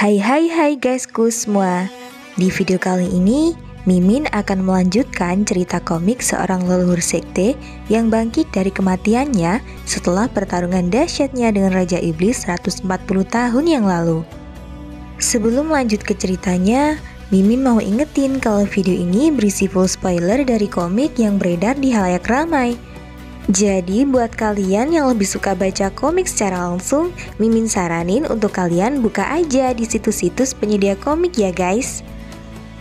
Hai guysku semua. Di video kali ini Mimin akan melanjutkan cerita komik seorang leluhur sekte yang bangkit dari kematiannya setelah pertarungan dahsyatnya dengan Raja Iblis 140 tahun yang lalu. Sebelum lanjut ke ceritanya, Mimin mau ingetin kalau video ini berisi full spoiler dari komik yang beredar di halayak ramai. Jadi buat kalian yang lebih suka baca komik secara langsung, Mimin saranin untuk kalian buka aja di situs-situs penyedia komik ya guys.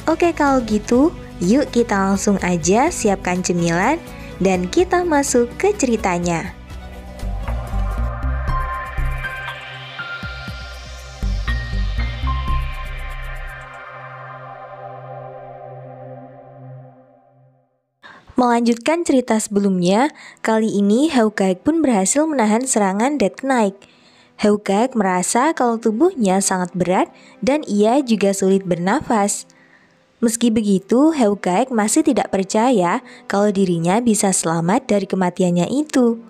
Oke kalau gitu, yuk kita langsung aja siapkan cemilan dan kita masuk ke ceritanya. Melanjutkan cerita sebelumnya, kali ini Heukgaek pun berhasil menahan serangan Death Knight. Heukgaek merasa kalau tubuhnya sangat berat dan ia juga sulit bernafas. Meski begitu, Heukgaek masih tidak percaya kalau dirinya bisa selamat dari kematiannya itu.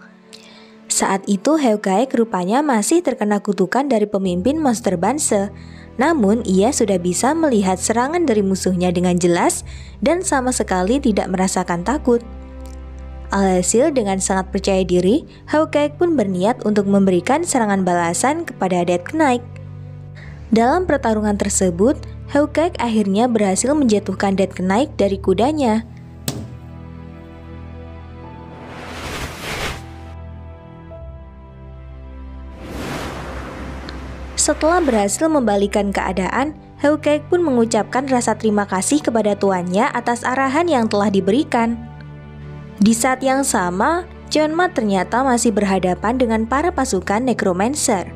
Saat itu Heukgaek rupanya masih terkena kutukan dari pemimpin monster Banse. Namun ia sudah bisa melihat serangan dari musuhnya dengan jelas dan sama sekali tidak merasakan takut. Alhasil dengan sangat percaya diri, Heukgaek pun berniat untuk memberikan serangan balasan kepada Death Knight. Dalam pertarungan tersebut, Heukgaek akhirnya berhasil menjatuhkan Death Knight dari kudanya. Setelah berhasil membalikan keadaan, Heukgaek pun mengucapkan rasa terima kasih kepada tuannya atas arahan yang telah diberikan. Di saat yang sama, Cheonma ternyata masih berhadapan dengan para pasukan Necromancer.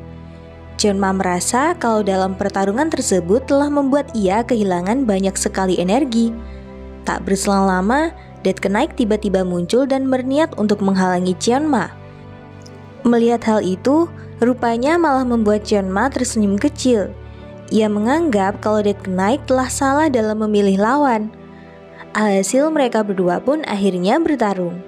Cheonma merasa kalau dalam pertarungan tersebut telah membuat ia kehilangan banyak sekali energi. Tak berselang lama, Death Knight tiba-tiba muncul dan berniat untuk menghalangi Cheonma. Melihat hal itu, rupanya malah membuat Cheonma tersenyum kecil. Ia menganggap kalau Death Knight telah salah dalam memilih lawan. Alhasil mereka berdua pun akhirnya bertarung.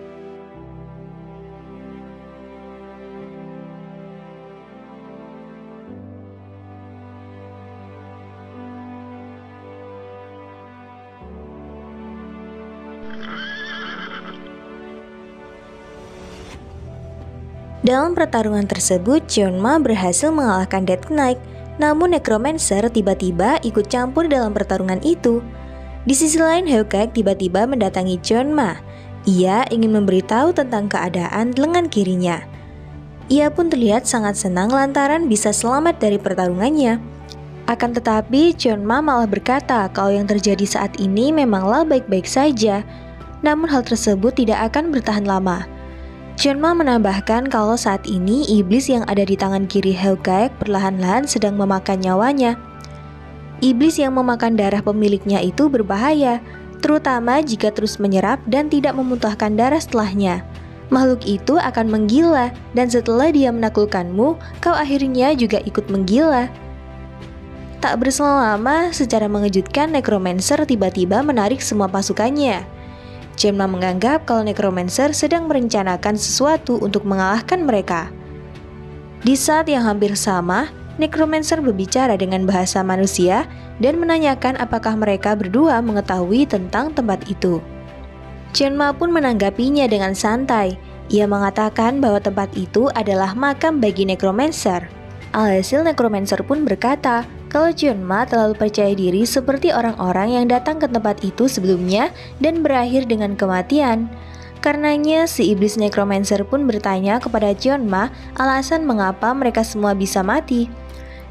Dalam pertarungan tersebut, Cheonma berhasil mengalahkan Death Knight, namun Necromancer tiba-tiba ikut campur dalam pertarungan itu. Di sisi lain, Heukgaek tiba-tiba mendatangi Cheonma. Ia ingin memberitahu tentang keadaan lengan kirinya. Ia pun terlihat sangat senang lantaran bisa selamat dari pertarungannya. Akan tetapi, Cheonma malah berkata kalau yang terjadi saat ini memanglah baik-baik saja, namun hal tersebut tidak akan bertahan lama. Cheonma menambahkan kalau saat ini iblis yang ada di tangan kiri Heukgaek perlahan-lahan sedang memakan nyawanya. Iblis yang memakan darah pemiliknya itu berbahaya, terutama jika terus menyerap dan tidak memuntahkan darah setelahnya. Makhluk itu akan menggila dan setelah dia menaklukkanmu, kau akhirnya juga ikut menggila. Tak berselang lama, secara mengejutkan Necromancer tiba-tiba menarik semua pasukannya. Cheonma menganggap kalau Necromancer sedang merencanakan sesuatu untuk mengalahkan mereka. Di saat yang hampir sama, Necromancer berbicara dengan bahasa manusia dan menanyakan apakah mereka berdua mengetahui tentang tempat itu. Cheonma pun menanggapinya dengan santai. Ia mengatakan bahwa tempat itu adalah makam bagi Necromancer. Alhasil Necromancer pun berkata kalau Cheonma terlalu percaya diri seperti orang-orang yang datang ke tempat itu sebelumnya dan berakhir dengan kematian. Karenanya si iblis Necromancer pun bertanya kepada Cheonma alasan mengapa mereka semua bisa mati.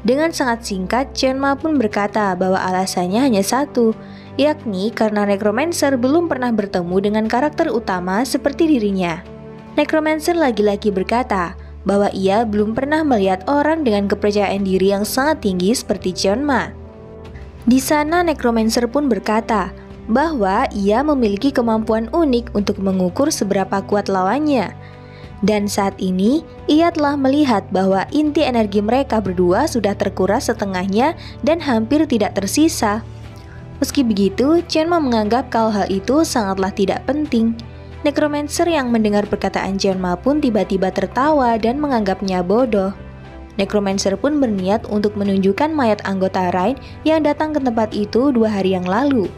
Dengan sangat singkat, Cheonma pun berkata bahwa alasannya hanya satu, yakni karena Necromancer belum pernah bertemu dengan karakter utama seperti dirinya. Necromancer lagi-lagi berkata bahwa ia belum pernah melihat orang dengan kepercayaan diri yang sangat tinggi seperti Cheonma. Di sana Necromancer pun berkata bahwa ia memiliki kemampuan unik untuk mengukur seberapa kuat lawannya. Dan saat ini ia telah melihat bahwa inti energi mereka berdua sudah terkuras setengahnya dan hampir tidak tersisa. Meski begitu, Cheonma menganggap kalau hal itu sangatlah tidak penting. Necromancer yang mendengar perkataan Cheonma pun tiba-tiba tertawa dan menganggapnya bodoh. Necromancer pun berniat untuk menunjukkan mayat anggota Rein yang datang ke tempat itu 2 hari yang lalu.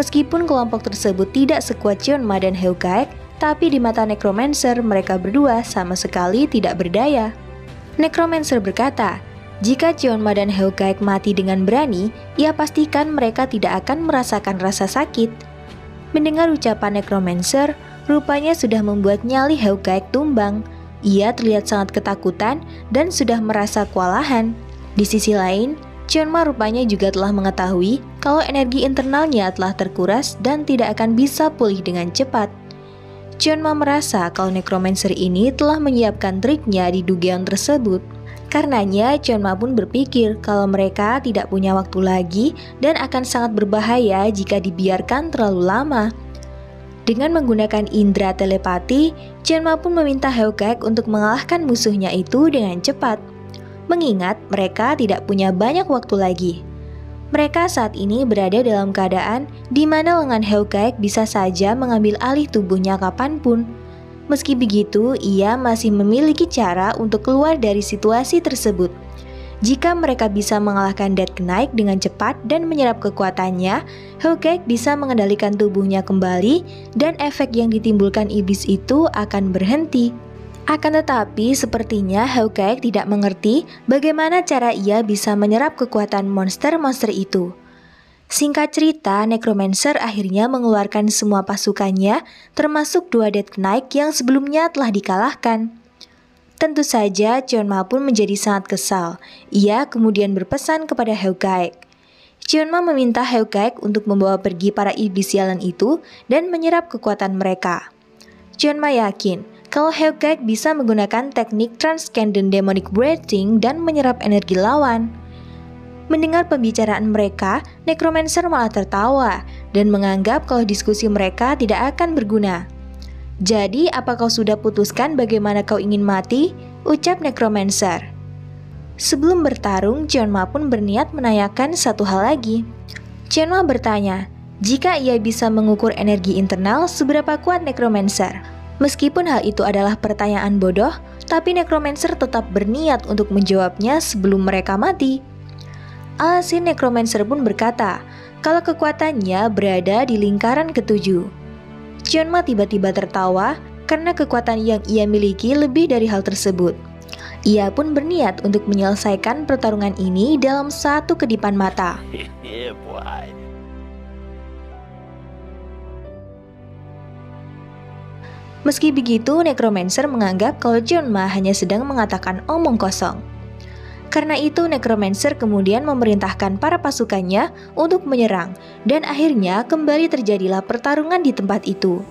Meskipun kelompok tersebut tidak sekuat Cheonma dan Heukgaek, tapi di mata Necromancer mereka berdua sama sekali tidak berdaya. Necromancer berkata, jika Cheonma dan Heukgaek mati dengan berani, ia pastikan mereka tidak akan merasakan rasa sakit. Mendengar ucapan Necromancer, rupanya sudah membuat nyali Heukgaek tumbang. Ia terlihat sangat ketakutan dan sudah merasa kewalahan. Di sisi lain, Cheonma rupanya juga telah mengetahui kalau energi internalnya telah terkuras dan tidak akan bisa pulih dengan cepat. Cheonma merasa kalau Necromancer ini telah menyiapkan triknya di dugeon tersebut. Karenanya, Cheonma pun berpikir kalau mereka tidak punya waktu lagi dan akan sangat berbahaya jika dibiarkan terlalu lama. Dengan menggunakan indera telepati, Cheonma pun meminta Heukgaek untuk mengalahkan musuhnya itu dengan cepat, mengingat mereka tidak punya banyak waktu lagi. Mereka saat ini berada dalam keadaan di mana lengan Heukgaek bisa saja mengambil alih tubuhnya kapanpun. Meski begitu, ia masih memiliki cara untuk keluar dari situasi tersebut. Jika mereka bisa mengalahkan Death Knight dengan cepat dan menyerap kekuatannya, Heukgaek bisa mengendalikan tubuhnya kembali dan efek yang ditimbulkan iblis itu akan berhenti. Akan tetapi, sepertinya Heukgaek tidak mengerti bagaimana cara ia bisa menyerap kekuatan monster-monster itu. Singkat cerita, Necromancer akhirnya mengeluarkan semua pasukannya, termasuk 2 Death Knight yang sebelumnya telah dikalahkan. Tentu saja, Cheonma pun menjadi sangat kesal. Ia kemudian berpesan kepada Heukgaek. Cheonma meminta Heukgaek untuk membawa pergi para iblis sialan itu dan menyerap kekuatan mereka. Cheonma yakin kalau Heukgaek bisa menggunakan teknik Transcendent Demonic Breathing dan menyerap energi lawan. Mendengar pembicaraan mereka, Necromancer malah tertawa dan menganggap kalau diskusi mereka tidak akan berguna. "Jadi, apa kau sudah putuskan bagaimana kau ingin mati?" ucap Necromancer. Sebelum bertarung, Cheonma pun berniat menanyakan satu hal lagi. Cheonma bertanya, jika ia bisa mengukur energi internal, seberapa kuat Necromancer? Meskipun hal itu adalah pertanyaan bodoh, tapi Necromancer tetap berniat untuk menjawabnya sebelum mereka mati. Alhasil, Necromancer pun berkata kalau kekuatannya berada di lingkaran ketujuh. Cheonma tiba-tiba tertawa karena kekuatan yang ia miliki lebih dari hal tersebut. Ia pun berniat untuk menyelesaikan pertarungan ini dalam satu kedipan mata. Meski begitu, Necromancer menganggap kalau Cheonma hanya sedang mengatakan omong kosong. Karena itu, Necromancer kemudian memerintahkan para pasukannya untuk menyerang, dan akhirnya kembali terjadilah pertarungan di tempat itu.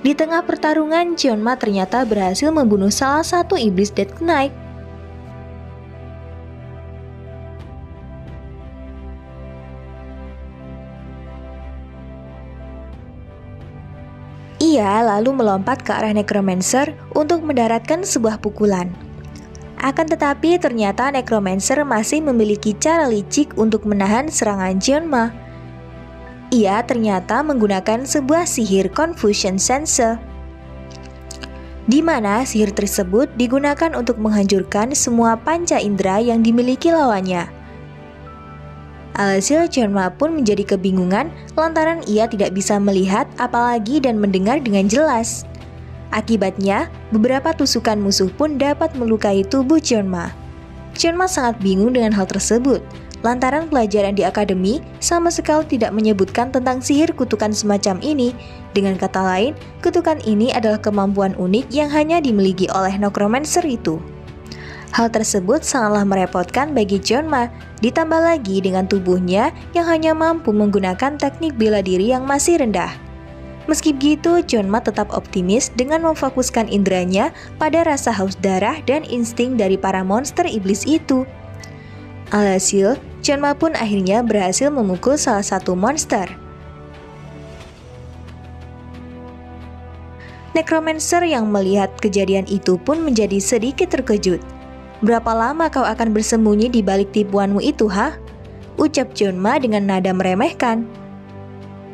Di tengah pertarungan, Cheonma ternyata berhasil membunuh salah satu iblis Death Knight. Ia lalu melompat ke arah Necromancer untuk mendaratkan sebuah pukulan. Akan tetapi, ternyata Necromancer masih memiliki cara licik untuk menahan serangan Cheonma. Ia ternyata menggunakan sebuah sihir Confusion Sense, di mana sihir tersebut digunakan untuk menghancurkan semua panca indera yang dimiliki lawannya. Alhasil, Cheonma pun menjadi kebingungan lantaran ia tidak bisa melihat apalagi dan mendengar dengan jelas. Akibatnya, beberapa tusukan musuh pun dapat melukai tubuh Cheonma. Cheonma sangat bingung dengan hal tersebut, lantaran pelajaran di akademi sama sekali tidak menyebutkan tentang sihir kutukan semacam ini. Dengan kata lain, kutukan ini adalah kemampuan unik yang hanya dimiliki oleh Necromancer itu. Hal tersebut sangatlah merepotkan bagi Cheonma, ditambah lagi dengan tubuhnya yang hanya mampu menggunakan teknik bela diri yang masih rendah. Meski begitu, Cheonma tetap optimis dengan memfokuskan inderanya pada rasa haus darah dan insting dari para monster iblis itu. Alhasil, Cheonma pun akhirnya berhasil memukul salah satu monster. Necromancer yang melihat kejadian itu pun menjadi sedikit terkejut. "Berapa lama kau akan bersembunyi di balik tipuanmu itu, ha?" ucap Cheonma dengan nada meremehkan.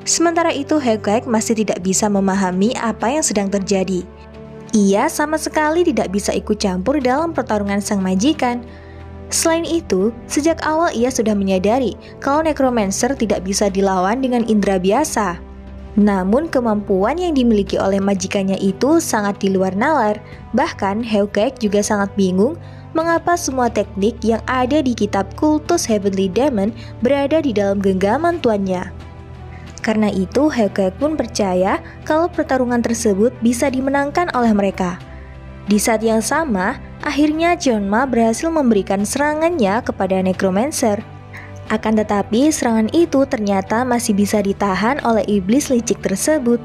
Sementara itu, Heukgaek masih tidak bisa memahami apa yang sedang terjadi. Ia sama sekali tidak bisa ikut campur dalam pertarungan sang majikan. Selain itu, sejak awal ia sudah menyadari kalau Necromancer tidak bisa dilawan dengan indera biasa. Namun kemampuan yang dimiliki oleh majikannya itu sangat di luar nalar. Bahkan Heukgaek juga sangat bingung mengapa semua teknik yang ada di kitab kultus Heavenly Demon berada di dalam genggaman tuannya. Karena itu Heukgaek pun percaya kalau pertarungan tersebut bisa dimenangkan oleh mereka. Di saat yang sama, akhirnya Cheonma berhasil memberikan serangannya kepada Necromancer. Akan tetapi serangan itu ternyata masih bisa ditahan oleh iblis licik tersebut.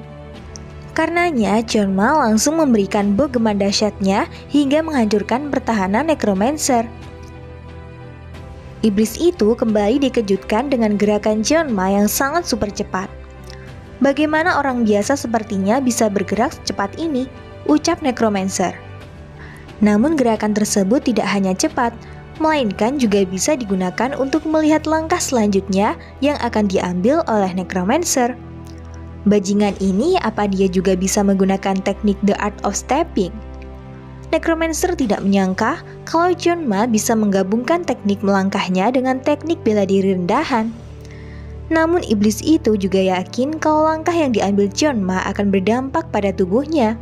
Karenanya Cheonma langsung memberikan bogeman dahsyatnya hingga menghancurkan pertahanan Necromancer. Iblis itu kembali dikejutkan dengan gerakan Cheonma yang sangat super cepat. "Bagaimana orang biasa sepertinya bisa bergerak secepat ini?" ucap Necromancer. Namun gerakan tersebut tidak hanya cepat, melainkan juga bisa digunakan untuk melihat langkah selanjutnya yang akan diambil oleh Necromancer. Bajingan ini, apa dia juga bisa menggunakan teknik The Art of Stepping? Necromancer tidak menyangka kalau Cheonma bisa menggabungkan teknik melangkahnya dengan teknik bela diri rendahan. Namun iblis itu juga yakin kalau langkah yang diambil Cheonma akan berdampak pada tubuhnya.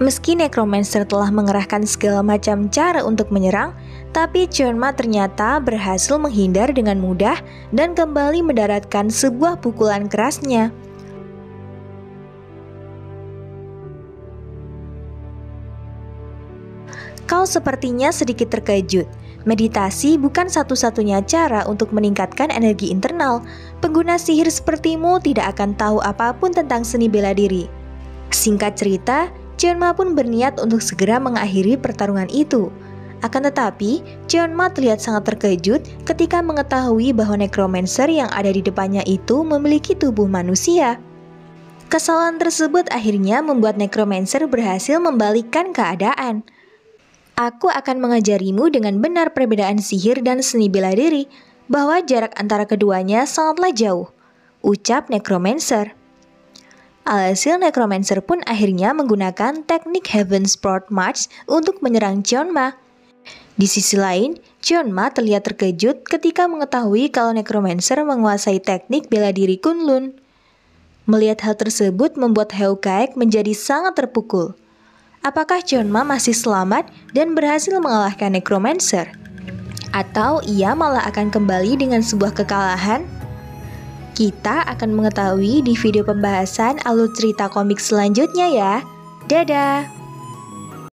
Meski Necromancer telah mengerahkan segala macam cara untuk menyerang, tapi Cheonma ternyata berhasil menghindar dengan mudah dan kembali mendaratkan sebuah pukulan kerasnya. "Kau sepertinya sedikit terkejut. Meditasi bukan satu-satunya cara untuk meningkatkan energi internal. Pengguna sihir sepertimu tidak akan tahu apapun tentang seni bela diri." Singkat cerita, Cheonma pun berniat untuk segera mengakhiri pertarungan itu. Akan tetapi, Cheonma terlihat sangat terkejut ketika mengetahui bahwa Necromancer yang ada di depannya itu memiliki tubuh manusia. Kesalahan tersebut akhirnya membuat Necromancer berhasil membalikkan keadaan. "Aku akan mengajarimu dengan benar perbedaan sihir dan seni bela diri, bahwa jarak antara keduanya sangatlah jauh," ucap Necromancer. Alhasil Necromancer pun akhirnya menggunakan teknik Heaven Sword March untuk menyerang Cheonma. Di sisi lain, Cheonma terlihat terkejut ketika mengetahui kalau Necromancer menguasai teknik bela diri Kunlun. Melihat hal tersebut membuat Heukgaek menjadi sangat terpukul. Apakah Cheonma masih selamat dan berhasil mengalahkan Necromancer? Atau ia malah akan kembali dengan sebuah kekalahan? Kita akan mengetahui di video pembahasan alur cerita komik selanjutnya ya. Dadah!